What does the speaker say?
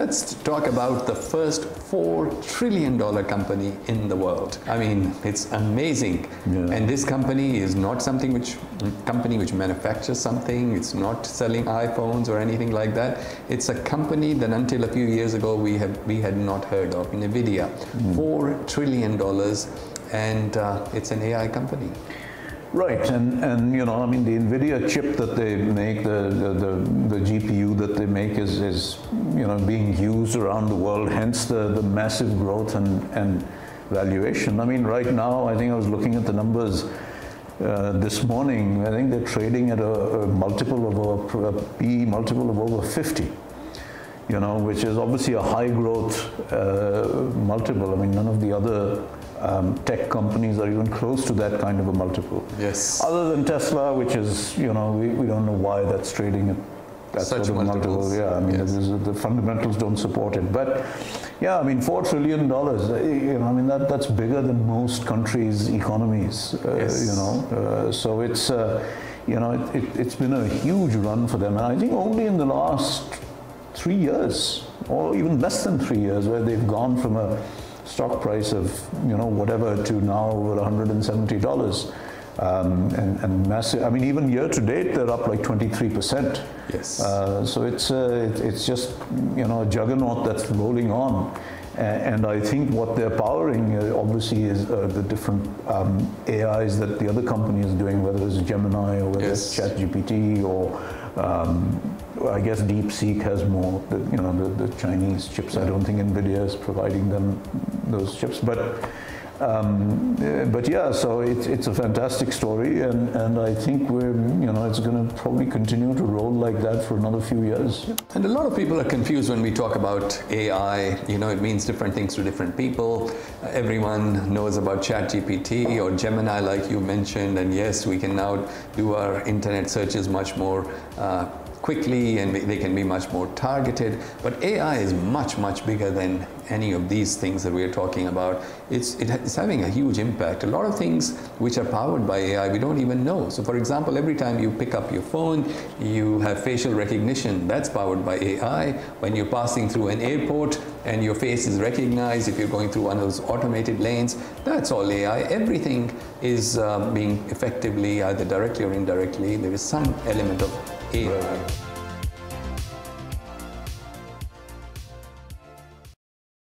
Let's talk about the first $4 trillion company in the world. I mean, it's amazing. Yeah. And this company is not something which manufactures something. It's not selling iPhones or anything like that. It's a company that until a few years ago we had not heard of. NVIDIA, $4 trillion, and it's an AI company. Right, and you know, I mean, the NVIDIA chip that they make, the GPU that they make is you know, being used around the world, hence the massive growth and valuation. I mean, right now, I think I was looking at the numbers this morning. I think they're trading at a multiple of a PE multiple of over 50. You know, which is obviously a high growth multiple. I mean, none of the other tech companies are even close to that kind of a multiple. Yes. Other than Tesla, which is, you know, we don't know why that's trading at that sort of multiple. Yeah, I mean, yes. The fundamentals don't support it. But yeah, I mean, $4 trillion. You know, I mean, that's bigger than most countries' economies. Yes. You know, so it's you know, it's been a huge run for them, and I think only in the last 3 years, or even less than 3 years, where they've gone from a stock price of, you know, whatever to now over $170, and massive. I mean, even year to date, they're up like 23%. Yes. So it's just, you know, a juggernaut that's rolling on, and I think what they're powering obviously is the different AIs that the other company is doing, whether it's Gemini or whether yes. it's ChatGPT or. I guess DeepSeek has more, you know, the Chinese chips. I don't think NVIDIA is providing them those chips, but yeah, so it's a fantastic story, and I think we're, you know, it's going to probably continue to roll like that for another few years. And a lot of people are confused when we talk about AI. You know, it means different things to different people. Everyone knows about ChatGPT or Gemini, like you mentioned, and yes, we can now do our internet searches much more quickly, and they can be much more targeted. But AI is much, much bigger than any of these things that we're talking about. It's having a huge impact. A lot of things which are powered by AI, we don't even know. So for example, every time you pick up your phone, you have facial recognition. That's powered by AI. When you're passing through an airport and your face is recognized, if you're going through one of those automated lanes, that's all AI. Everything is being effectively, either directly or indirectly, there is some element of AI. Right.